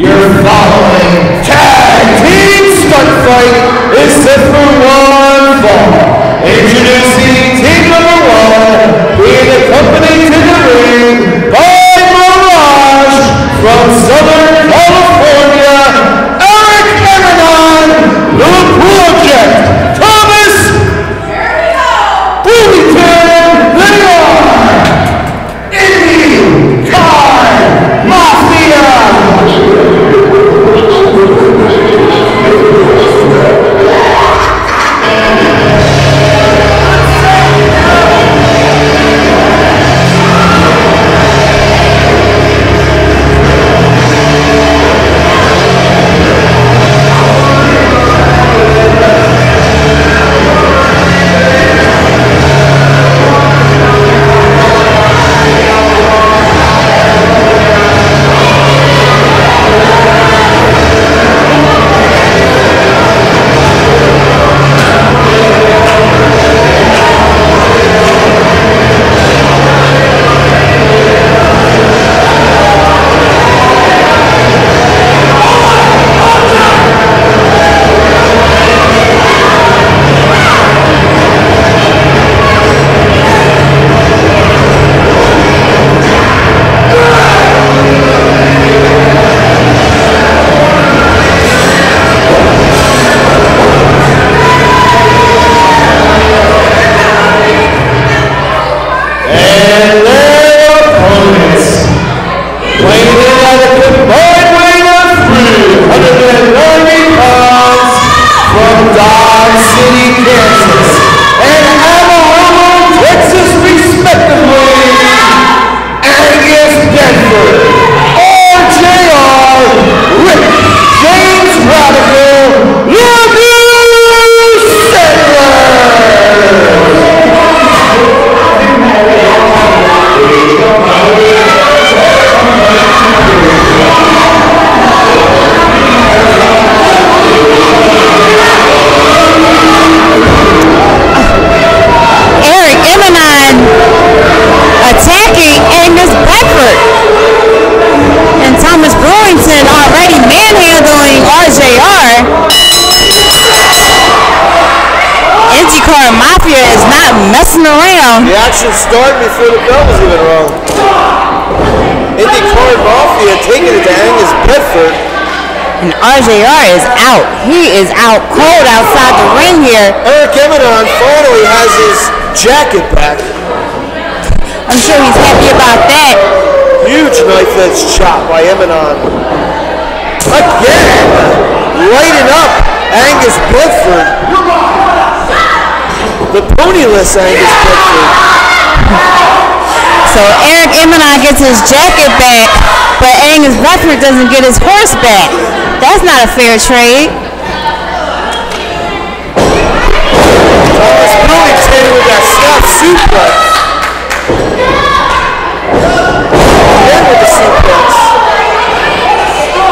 Your following tag team stunt fight is set for one fall. Introducing team number one, being accompanied to the ring by Mirage from Southern California, Eric Emanon, the Project, Thomas Brewington. Attacking Angus Bedford, and Thomas Brewington already manhandling RJR. Indy Card Mafia is not messing around. The action started before the bell was even rung. Indy Card Mafia taking it to Angus Bedford. And RJR is out. He is out cold outside the ring here. Eric Emanon finally has his jacket back. I'm sure he's happy about that. Huge knife edge shot by Emanon. Again, lighting up Angus Bedford. The ponyless Angus Bedford. So Eric Emanon gets his jacket back, but Angus Bedford doesn't get his horse back. That's not a fair trade. Thomas Brewington with that snap suplex.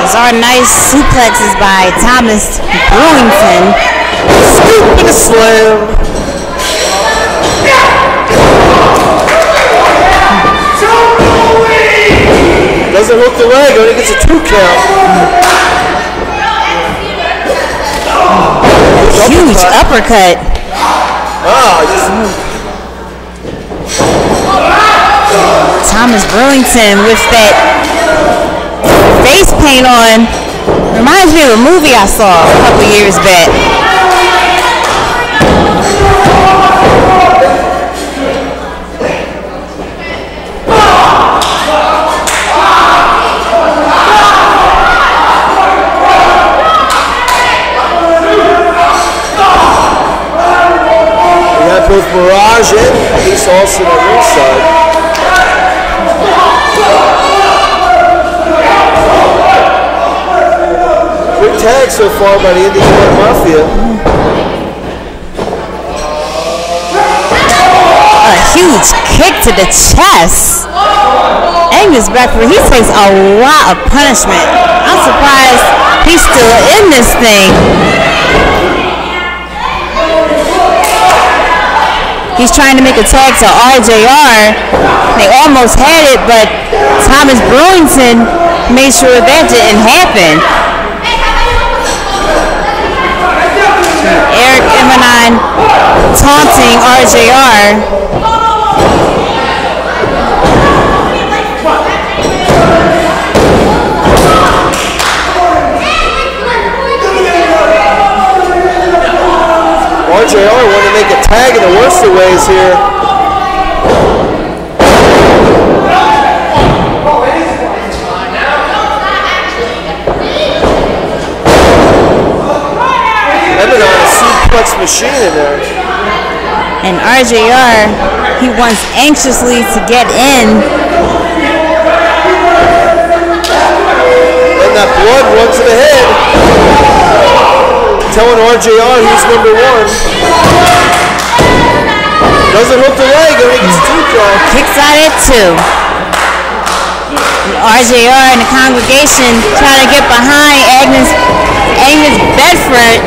Those are nice suplexes by Thomas Brewington. Scoop and a slam. Doesn't hook the leg, only gets a 2 count. Huge uppercut. Thomas Brewington with that face paint on. Reminds me of a movie I saw a couple years back. We got both Mirage and Ace Austin on the inside. Tag so far by the Indy Card Mafia. A huge kick to the chest. Angus Bedford, he takes a lot of punishment. I'm surprised he's still in this thing. He's trying to make a tag to RJR. They almost had it, but Thomas Brewington made sure that didn't happen. Eric Emanon taunting RJR. RJR want to make a tag in the worst of ways here. Emanon, a suplex machine in there. And RJR, he wants anxiously to get in. And that blood runs to the head. Telling RJR he's number one. Doesn't hook the leg, I think it's too far. Kicks out at two. And RJR and the congregation trying to get behind Angus Bedford.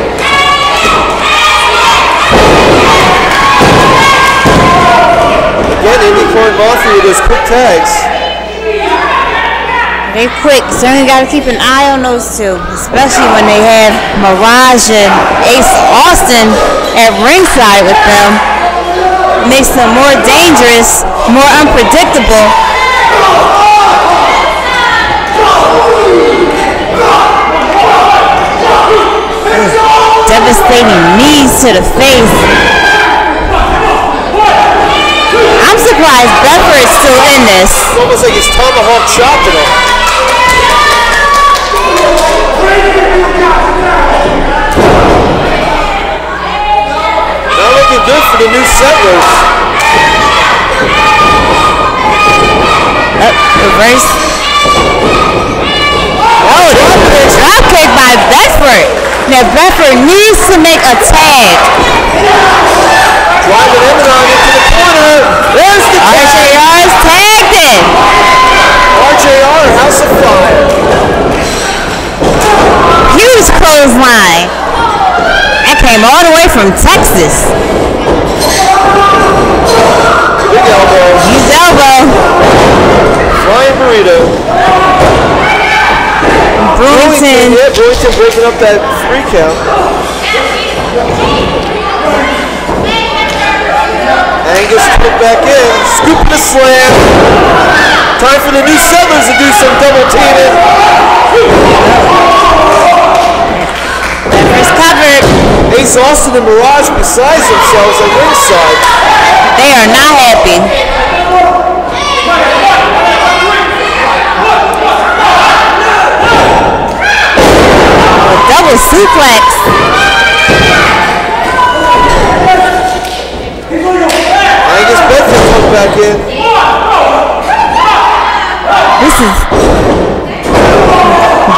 Again, Indy Card Mafia with those quick tags. They're quick, so you gotta keep an eye on those two, especially when they have Mirage and Ace Austin at ringside with them. It makes them more dangerous, more unpredictable. Devastating knees to the face. I'm surprised Bedford's still in this. It's almost like he's tomahawk chopping him. Not looking good for the New Settlers. Reverse. Oh, drop kick by Bedford. Now Bedford needs to make a tag. Driving Emanon into the corner. There's the tag. RJR's tagged in. RJR, House of Fire. Huge clothesline. That came all the way from Texas. Big elbow. Huge elbow. Flying burrito. Brewington. Yeah, Brewington breaking up that three count. Angus put back in. Scoop the slam. Time for the New Settlers to do some double teaming. Covered. Ace Austin and Mirage besides themselves on ringside. They are not happy. A double suplex. Angus Bedford comes back in. This is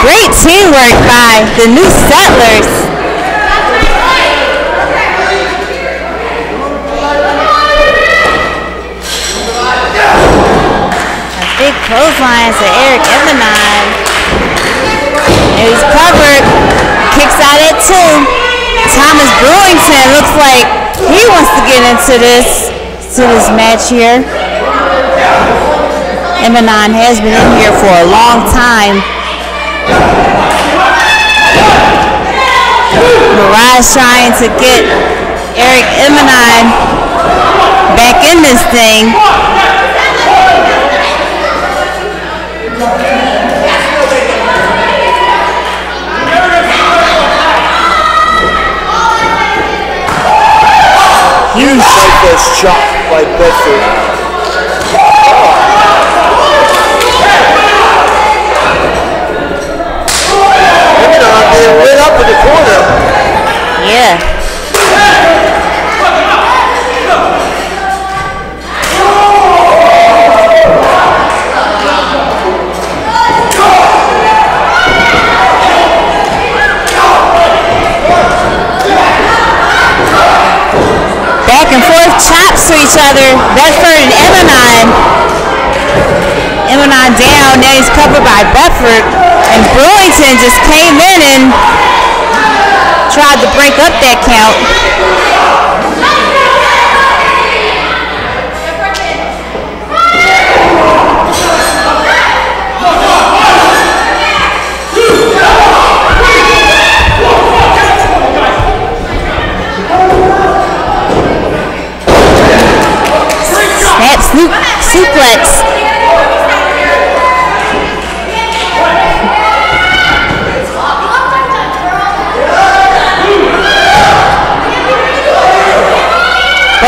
great teamwork by the New Settlers. Clotheslines to Eric Emanon. He's covered. Kicks out at two. Thomas Brewington looks like he wants to get into this match here. Emanon has been in here for a long time. Mirage trying to get Eric Emanon back in this thing. Huge sideways chop by Bedford. Emanon being lit up in the corner. Yeah. Chops to each other, Bedford and Emanon. Emanon down, now he's covered by Bedford, and Brewington just came in and tried to break up that count.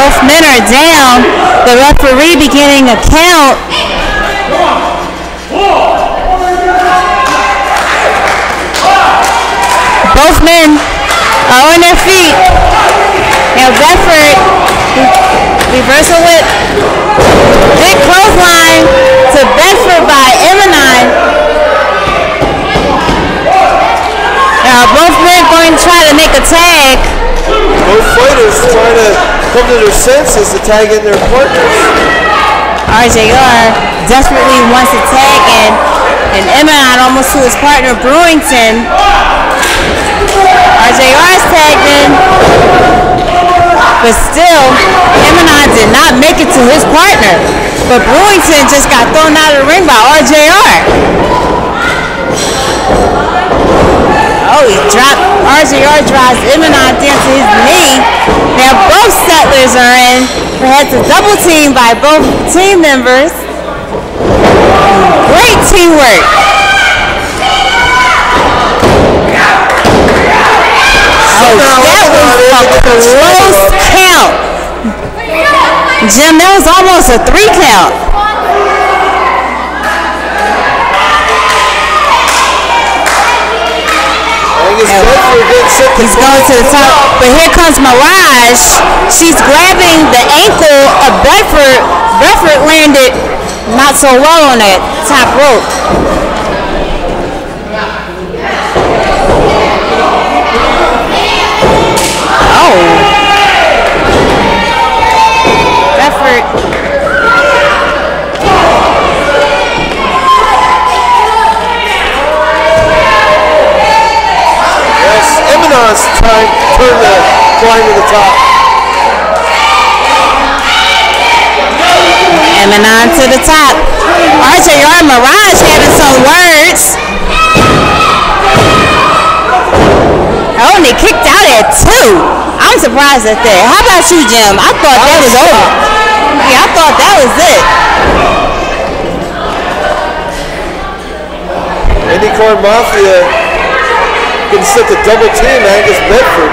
Both men are down. The referee beginning a count. Both men are on their feet. Now Bedford, reversal whip. Big clothesline to Bedford by Emanon. Now both men going to try to make a tag. Both fighters trying to come to their senses to tag in their partners. RJR desperately wants to tag in, and Emanon almost to his partner Brewington. RJR's tagged in, but still Emanon did not make it to his partner. But Brewington just got thrown out of the ring by RJR. Oh, he dropped. RJR drives Emanon down to his knee. Now both settlers are in. We had to double team by both team members. Great teamwork. Oh, that was a close count. Jim, that was almost a 3 count. He's going to the top, but here comes Mirage. She's grabbing the ankle of Bedford. Bedford landed not so well on that top rope. Oh. Bedford. Emanon's trying to climb to the top. Emanon to the top. RJR and Mirage having some words. Oh, and they kicked out at 2. I'm surprised at that. How about you, Jim? I thought that was over. Yeah, I thought that was it. Indy Card Mafia can set the double team Angus Bedford.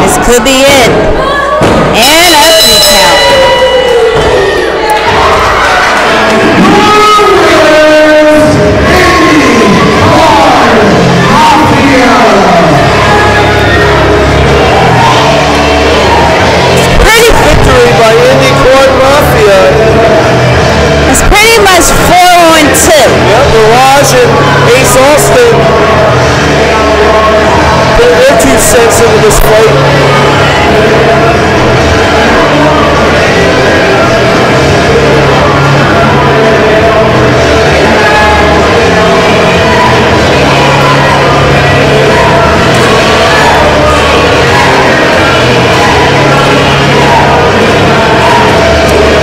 This could be it. And a 3 count. Pretty victory by Indy Card Mafia. It's pretty much 4-on-2. Yep, Mirage and Ace Austin put their 2 cents into this fight.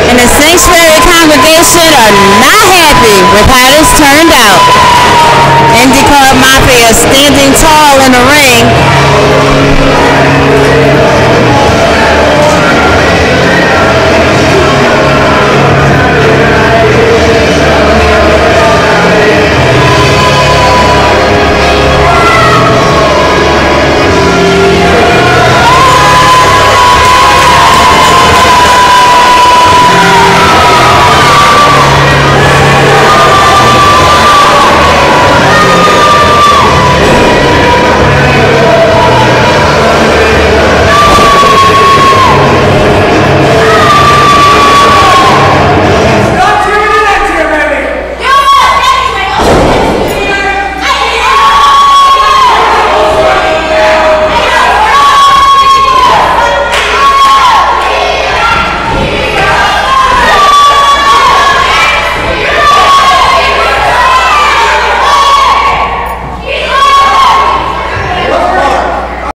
And the sanctuary congregation are not happy with how this turned out. Indy Card Mafia standing tall in the ring.